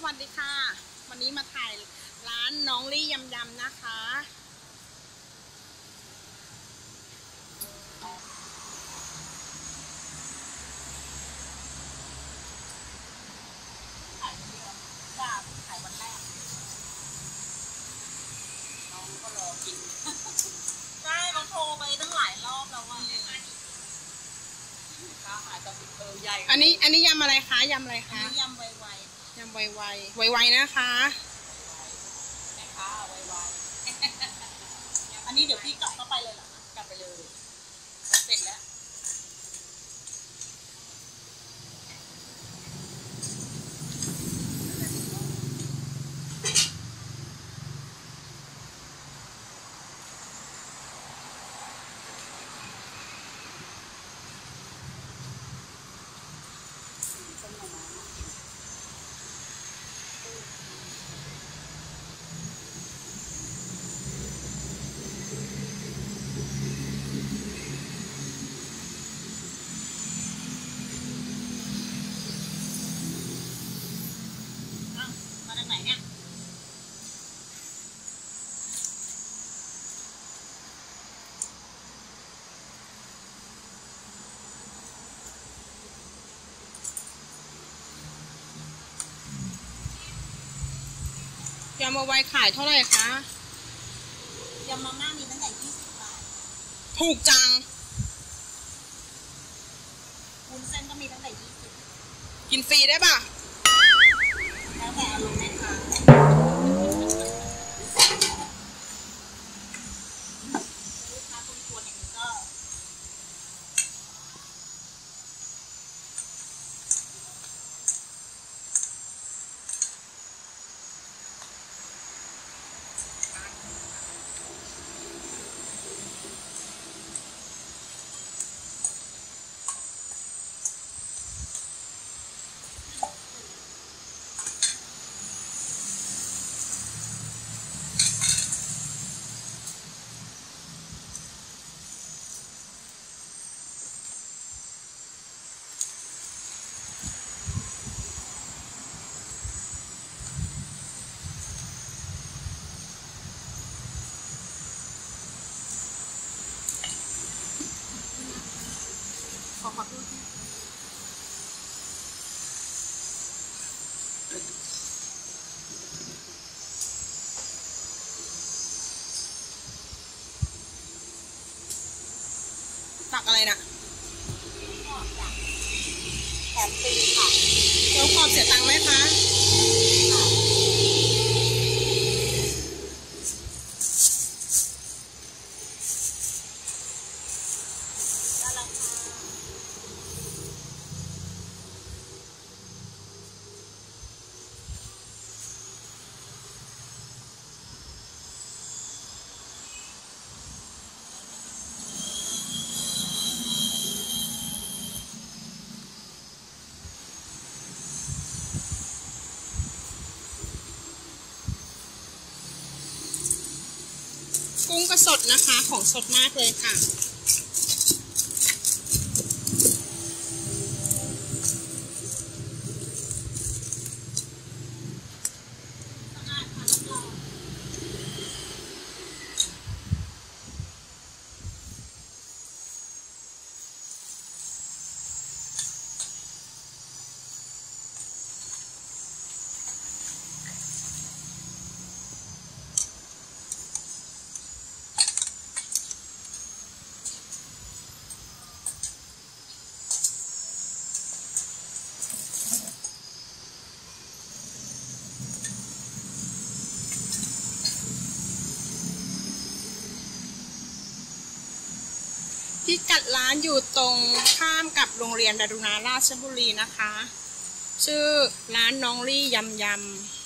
สวัสดีค่ะวันนี้มาถ่ายร้านน้องลี่ยำยำนะคะขายเดียวว่าขายวันแรกน้องก็รอกินได้เราโทรไปตั้งหลายรอบแล้วว่าค้าขายกับใหญ่อันนี้ยำอะไรคะยำอะไรคะยำไวนะคะนะคะไวอันนี้เดี๋ยวพี่กลับเข้าไปเลยเหรอกลับไปเลยเสร็จแล้วยำไวขายเท่าไหร่คะยำมาม่ามีตั้งแต่20 บาทถูกจังวุ้นเส้นก็มีตั้งแต่20กินฟรีได้ป่ะแล้วแต่อารมณ์แม่ค้าลูกค้าคนกวนอย่างนี้ก็ตักอะไรนะแถมฟรีค่ะแล้วขอบเสียตังค์ไหมคะกุ้งก็สดนะคะของสดมากเลยค่ะพิกัดร้านอยู่ตรงข้ามกับโรงเรียนดารุณาราชบุรีนะคะชื่อร้านน้องลี่ยำ